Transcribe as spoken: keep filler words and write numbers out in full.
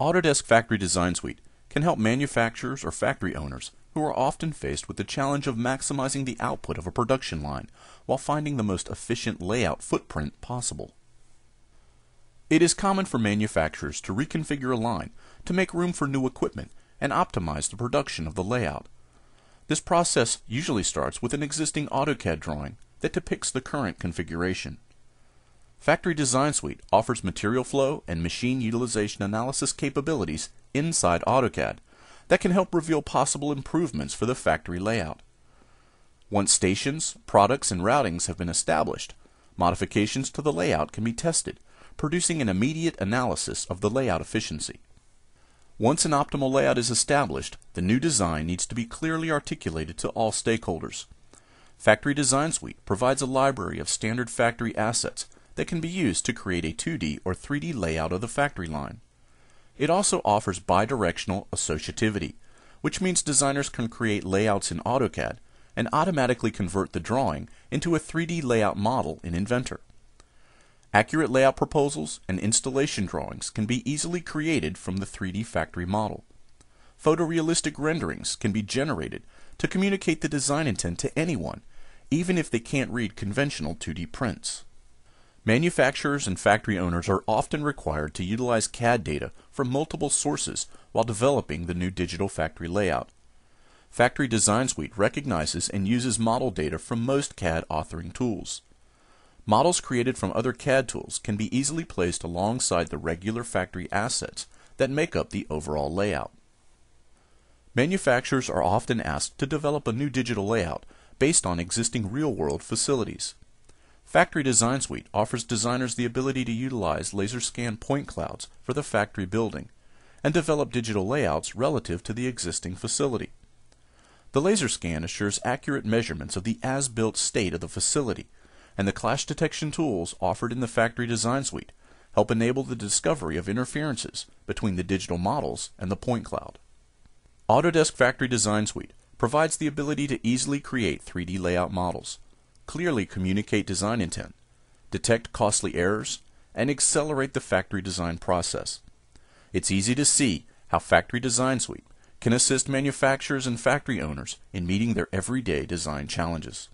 Autodesk Factory Design Suite can help manufacturers or factory owners who are often faced with the challenge of maximizing the output of a production line while finding the most efficient layout footprint possible. It is common for manufacturers to reconfigure a line to make room for new equipment and optimize the production of the layout. This process usually starts with an existing AutoCAD drawing that depicts the current configuration. Factory Design Suite offers material flow and machine utilization analysis capabilities inside AutoCAD that can help reveal possible improvements for the factory layout. Once stations, products, and routings have been established, modifications to the layout can be tested, producing an immediate analysis of the layout efficiency. Once an optimal layout is established, the new design needs to be clearly articulated to all stakeholders. Factory Design Suite provides a library of standard factory assets that can be used to create a two D or three D layout of the factory line. It also offers bidirectional associativity, which means designers can create layouts in AutoCAD and automatically convert the drawing into a three D layout model in Inventor. Accurate layout proposals and installation drawings can be easily created from the three D factory model. Photorealistic renderings can be generated to communicate the design intent to anyone, even if they can't read conventional two D prints. Manufacturers and factory owners are often required to utilize C A D data from multiple sources while developing the new digital factory layout. Factory Design Suite recognizes and uses model data from most C A D authoring tools. Models created from other C A D tools can be easily placed alongside the regular factory assets that make up the overall layout. Manufacturers are often asked to develop a new digital layout based on existing real-world facilities. Factory Design Suite offers designers the ability to utilize laser scan point clouds for the factory building and develop digital layouts relative to the existing facility. The laser scan assures accurate measurements of the as-built state of the facility, and the clash detection tools offered in the Factory Design Suite help enable the discovery of interferences between the digital models and the point cloud. Autodesk Factory Design Suite provides the ability to easily create three D layout models, clearly communicate design intent, detect costly errors, and accelerate the factory design process. It's easy to see how Factory Design Suite can assist manufacturers and factory owners in meeting their everyday design challenges.